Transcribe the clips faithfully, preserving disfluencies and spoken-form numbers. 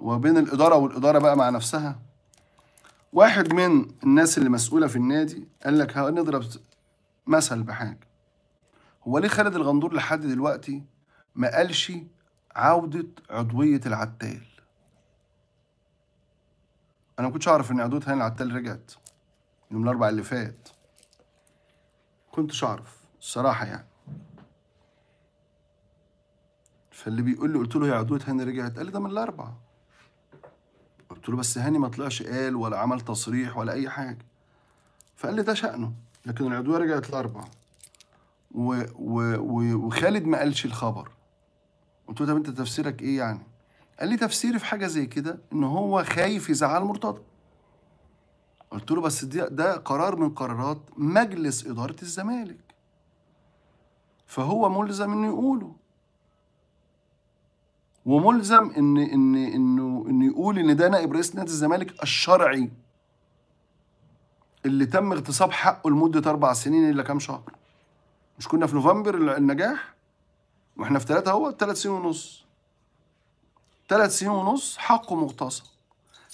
وبين الإدارة والإدارة بقى مع نفسها. واحد من الناس اللي مسؤولة في النادي قال لك هنضرب مثل بحاجة، هو ليه خالد الغندور لحد دلوقتي ما قالش عودة عضوية العتال؟ أنا ما كنتش أعرف إن عضوية هاني العتال رجعت يوم الأربعاء اللي فات، كنتش أعرف الصراحة يعني. فاللي بيقول لي قلت له يا عضوية هاني رجعت، قال لي ده من الأربعاء. قلت له بس هاني ما طلعش قال ولا عمل تصريح ولا أي حاجة، فقال لي ده شأنه، لكن العضوية رجعت الأربعاء و... و... و... وخالد ما قالش الخبر. قلت له طب أنت تفسيرك إيه يعني؟ قال لي تفسيري في حاجة زي كده إن هو خايف يزعل مرتضى. قلت له بس ده, ده قرار من قرارات مجلس إدارة الزمالك، فهو ملزم إنه يقوله، وملزم ان ان انه انه يقول ان ده نائب رئيس نادي الزمالك الشرعي اللي تم اغتصاب حقه لمده اربع سنين الا كام شهر. مش كنا في نوفمبر النجاح واحنا في ثلاثه اهو، ثلاث سنين ونص، ثلاث سنين ونص حقه مغتصب،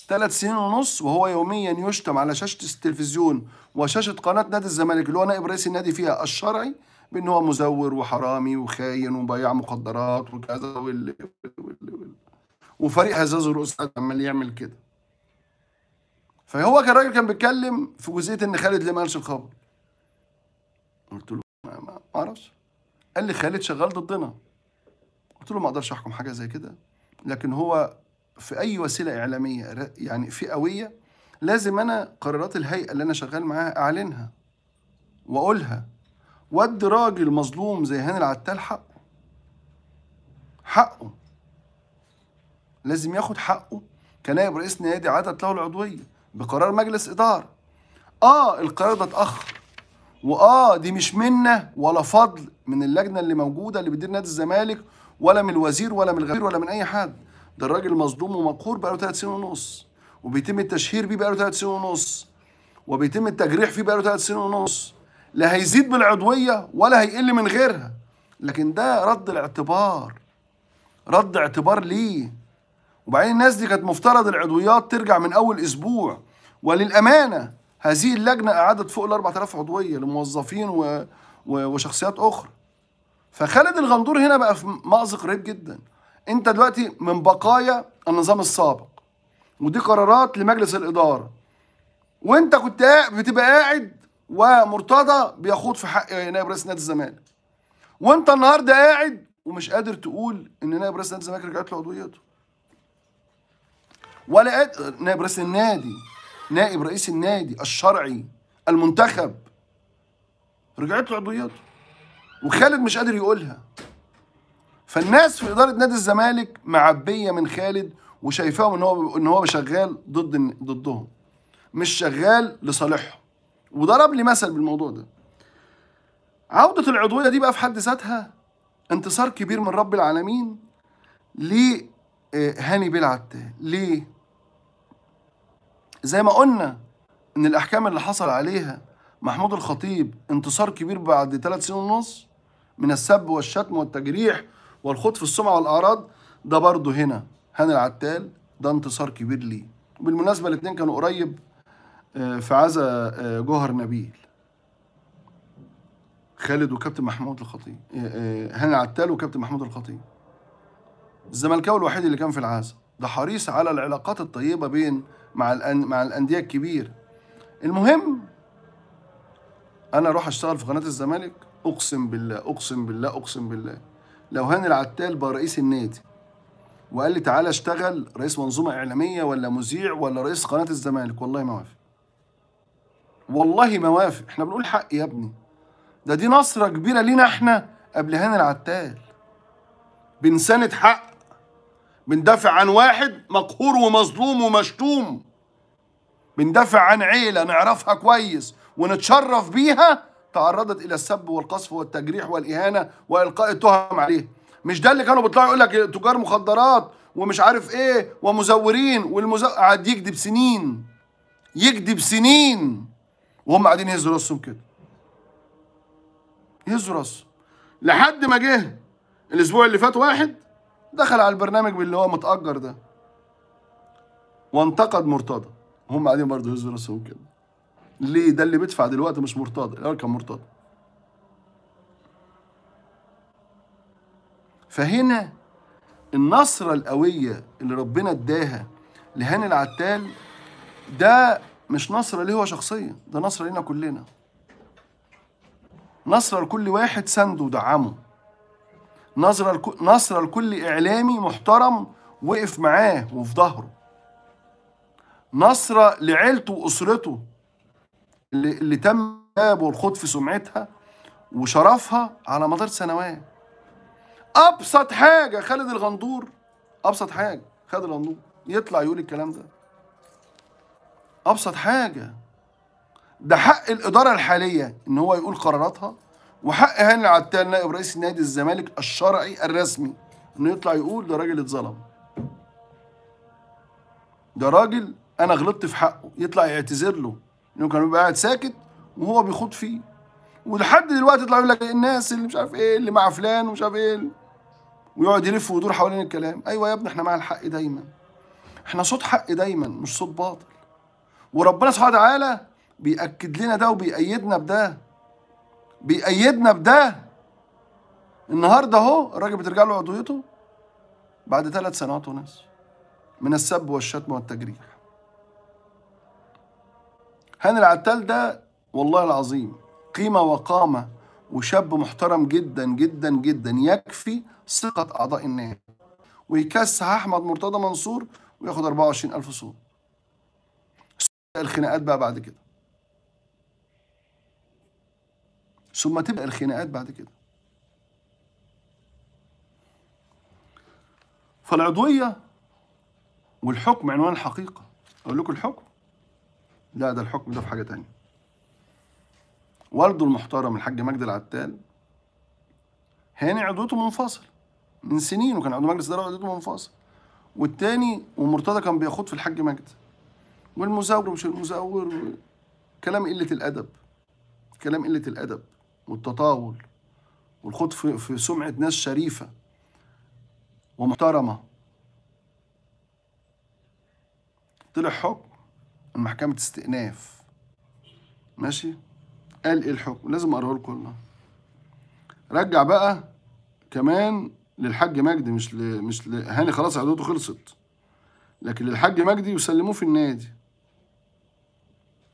ثلاث سنين ونص وهو يوميا يشتم على شاشه التلفزيون وشاشه قناه نادي الزمالك اللي هو نائب رئيس النادي فيها الشرعي بان هو مزور وحرامي وخاين وبياع مخدرات وكذا وال وفريق هزاز الرؤوس عمال يعمل كده. فهو كان راجل كان بيتكلم في جزئيه ان خالد ليه ما قالش الخبر. قلت له ما اعرفش. قال لي خالد شغال ضدنا. قلت له ما اقدرش احكم حاجه زي كده، لكن هو في اي وسيله اعلاميه يعني فئويه لازم انا قرارات الهيئه اللي انا شغال معاها اعلنها واقولها، وادي راجل مظلوم زي هاني العتال حقه. حقه لازم ياخد حقه كنائب رئيس نادي عادت له العضويه بقرار مجلس اداره. اه القرار ده اتاخر، واه دي مش منا ولا فضل من اللجنه اللي موجوده اللي بتدير نادي الزمالك ولا من الوزير ولا من الغفير ولا من اي حد. ده الراجل مظلوم ومقهور بقاله ثلاث سنين ونص، وبيتم التشهير بيه بقاله ثلاث سنين ونص، وبيتم التجريح فيه بقاله ثلاث سنين ونص. لا هيزيد بالعضوية ولا هيقل من غيرها، لكن ده رد الاعتبار، رد اعتبار ليه. وبعدين الناس دي كانت مفترض العضويات ترجع من أول أسبوع. وللأمانة هذه اللجنة أعادت فوق ال أربعة آلاف عضوية لموظفين و... و... وشخصيات أخرى. فخالد الغندور هنا بقى في مأزق رهيب جدا. أنت دلوقتي من بقايا النظام السابق، ودي قرارات لمجلس الإدارة، وأنت كنت بتبقى قاعد ومرتضى بيخوض في حق نائب رئيس نادي الزمالك، وانت النهارده قاعد ومش قادر تقول ان نائب رئيس نادي الزمالك رجعت له عضويته، ولا قادر نائب رئيس النادي نائب رئيس النادي الشرعي المنتخب رجعت له عضويته، وخالد مش قادر يقولها. فالناس في اداره نادي الزمالك معبيه من خالد وشايفاهم ان هو ان هو شغال ضد ضدهم، مش شغال لصالحهم. وضرب لي مثل بالموضوع ده. عودة العضوية دي بقى في حد ذاتها انتصار كبير من رب العالمين لهاني بالعتال. ليه؟ زي ما قلنا ان الاحكام اللي حصل عليها محمود الخطيب انتصار كبير بعد ثلاث سنين ونص من السب والشتم والتجريح والخوض في السمعة والأعراض، ده برضه هنا هاني العتال ده انتصار كبير ليه. وبالمناسبة الاثنين كانوا قريب في عزا جوهر نبيل، خالد وكابتن محمود الخطيب، هاني العتال وكابتن محمود الخطيب. الزملكاوي الوحيد اللي كان في العزا، ده حريص على العلاقات الطيبه بين مع الأن... مع الانديه الكبيره. المهم انا اروح اشتغل في قناه الزمالك، اقسم بالله اقسم بالله اقسم بالله لو هاني العتال بقى رئيس النادي وقال لي تعالى اشتغل رئيس منظومه اعلاميه ولا مذيع ولا رئيس قناه الزمالك، والله ما وافق، والله ما وافق. احنا بنقول حق يا ابني، ده دي نصرة كبيرة لينا احنا قبل هاني العتال. بنساند حق، بندافع عن واحد مقهور ومظلوم ومشتوم، بندافع عن عيلة نعرفها كويس ونتشرف بيها تعرضت الى السب والقصف والتجريح والاهانة والقاء التهم عليه. مش ده اللي كانوا بيطلعوا يقول لك تجار مخدرات ومش عارف ايه ومزورين والمزور قاعد يكذب سنين، يكذب سنين وهم قاعدين يهزوا راسهم كده، يهزوا راسهم لحد ما جه الاسبوع اللي فات واحد دخل على البرنامج باللي هو متأجر ده وانتقد مرتضى، هم قاعدين برضه يهزوا راسهم كده. ليه؟ ده اللي بيدفع دلوقتي مش مرتضى، الاول كان مرتضى. فهنا النصرة القوية اللي ربنا اداها لهاني العتال ده مش نصرة ليه هو شخصيا، ده نصرة لينا كلنا. نصرة لكل واحد سنده ودعمه. نصرة لك... نصرة لكل إعلامي محترم وقف معاه وفي ظهره. نصرة لعيلته وأسرته اللي, اللي تم والخوض في سمعتها وشرفها على مدار سنوات. أبسط حاجة خالد الغندور، أبسط حاجة خالد الغندور يطلع يقول الكلام ده. أبسط حاجة. ده حق الإدارة الحالية إن هو يقول قراراتها، وحق هاني العتال نائب رئيس نادي الزمالك الشرعي الرسمي إنه يطلع يقول ده راجل اتظلم. ده راجل أنا غلطت في حقه، يطلع يعتذر له إنه كان بيبقى قاعد ساكت وهو بيخوض فيه. ولحد دلوقتي يطلع يقول لك الناس اللي مش عارف إيه اللي مع فلان ومش عارف إيه، ويقعد يلف ويدور حوالين الكلام. أيوه يا ابني إحنا مع الحق دايماً. إحنا صوت حق دايماً مش صوت باطل. وربنا سبحانه وتعالى بيأكد لنا ده وبيأيدنا بده. بيأيدنا بده. النهارده اهو الراجل بترجع له عضويته بعد ثلاث سنوات ونص من السب والشتم والتجريح. هاني العتال ده والله العظيم قيمة وقامة وشاب محترم جدا جدا جدا، يكفي ثقة أعضاء النادي ويكسح أحمد مرتضى منصور وياخد أربعة وعشرين ألف صوت. الخناقات بقى بعد كده، ثم تبقى الخناقات بعد كده. فالعضوية والحكم عنوان الحقيقة. أقول لكم الحكم؟ لا، ده الحكم ده في حاجة تانية. والده المحترم الحاج مجدي العتال هاني عضويته منفصل من سنين، وكان عضو مجلس إدارة عضويته منفصل، والتاني ومرتضى كان بياخد في الحاج مجدي، والمزاور مش المزاور، كلام قلة الأدب، كلام قلة الأدب والتطاول والخوض في سمعة ناس شريفة ومحترمة. طلع حكم من محكمة استئناف، ماشي؟ قال إيه الحكم؟ لازم أقراه لكم والله. رجع بقى كمان للحاج مجدي، مش ل... مش ل... هاني خلاص عدوته خلصت، لكن للحاج مجدي يسلموه في النادي.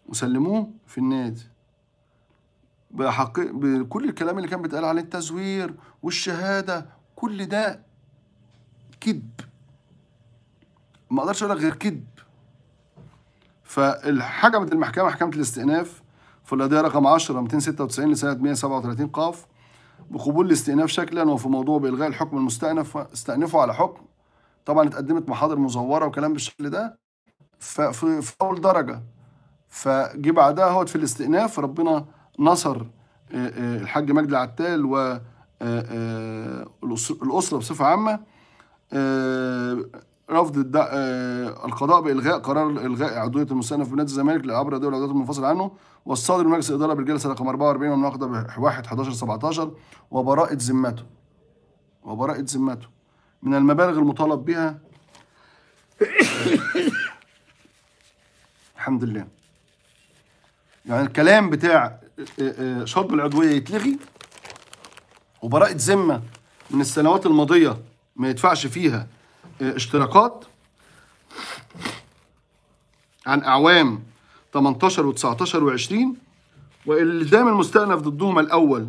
وسلموه في النادي بحق... بكل الكلام اللي كان بيتقال عليه، التزوير والشهاده، كل ده كذب، ما اقدرش اقول لك غير كذب. فالحكمت المحكمه محكمه الاستئناف في القضيه رقم عشرة مئتين ستة وتسعين لسنه مئة سبعة وثلاثين قاف بقبول الاستئناف شكلا وفي موضوع بإلغاء الحكم المستأنف، استأنفه على حكم. طبعا اتقدمت محاضر مزوره وكلام بالشكل ده في في اول درجه. فجي بعدها اهوت في الاستئناف ربنا نصر الحاج مجدي العتال والاسره بصفه عامه، رفض القضاء بإلغاء قرار الغاء عضويه المستأنف بنادي الزمالك لعبر دوري العضويات المنفصل عنه، والصادر مجلس الاداره بالجلسه رقم أربعة وأربعين والمناقضه ب واحد حداشر سبعتاشر وبراءه ذمته، وبراءه ذمته من المبالغ المطالب بها. الحمد لله. يعني الكلام بتاع شطب العضويه يتلغي، وبراءة ذمه من السنوات الماضيه ما يدفعش فيها اشتراكات عن اعوام تمنتاشر وتسعتاشر وعشرين، والالتزام المستأنف ضدهما الاول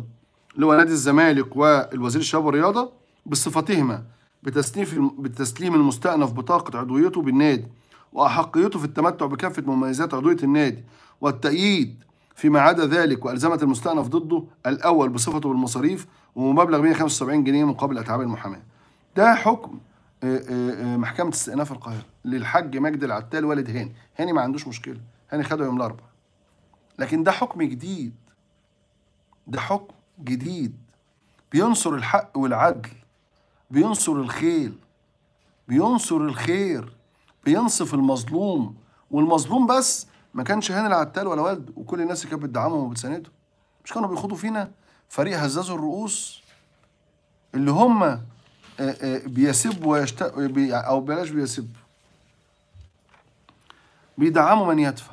اللي هو نادي الزمالك والوزير الشباب والرياضه بصفتهما بتسليم المستأنف بطاقة عضويته بالنادي وأحقيته في التمتع بكافة مميزات عضوية النادي والتأييد فيما عدا ذلك، وألزمت المستأنف ضده الأول بصفته بالمصاريف ومبلغ مئة وخمسة وسبعين جنيه مقابل أتعاب المحاماة. ده حكم محكمة استئناف القاهرة للحاج مجدي العتال والد هاني. هاني ما عندوش مشكلة، هاني خده يوم الأربعاء، لكن ده حكم جديد، ده حكم جديد بينصر الحق والعدل، بينصر الخيل، بينصر الخير، بينصف المظلوم. والمظلوم بس ما كانش هاني العتال ولا والده وكل الناس اللي كانت بتدعمهم وبتساندهم، مش كانوا بيخوضوا فينا فريق هزازوا الرؤوس اللي هم بيسبوا ويشتقوا، او بلاش بيسبوا، بيدعموا من يدفع.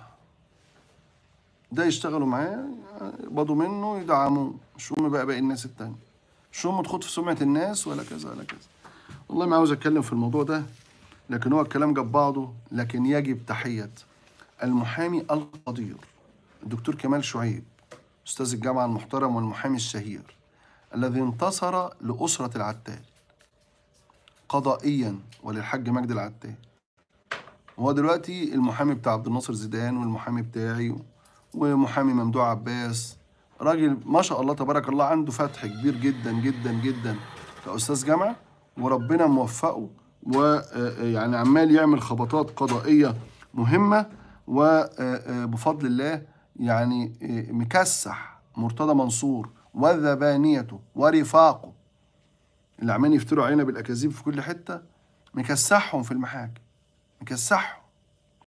ده يشتغلوا معاه يقبضوا منه يدعموه، مش هم بقى باقي الناس التانية، مش هم تخوض في سمعة الناس ولا كذا ولا كذا. والله ما عاوز اتكلم في الموضوع ده، لكن هو الكلام جاب بعضه. لكن يجب تحية المحامي القدير الدكتور كمال شعيب استاذ الجامعة المحترم والمحامي الشهير الذي انتصر لأسرة العتال قضائيا وللحاج مجدي العتال. وهو دلوقتي المحامي بتاع عبد الناصر زيدان والمحامي بتاعي ومحامي ممدوح عباس، راجل ما شاء الله تبارك الله عنده فتح كبير جدا جدا جدا كأستاذ جامعة، وربنا موفقه ويعني عمال يعمل خبطات قضائية مهمة، وبفضل الله يعني مكسح مرتضى منصور وذبانيته ورفاقه اللي عمالين يفتروا علينا بالأكاذيب في كل حتة، مكسحهم في المحاكم، مكسحهم.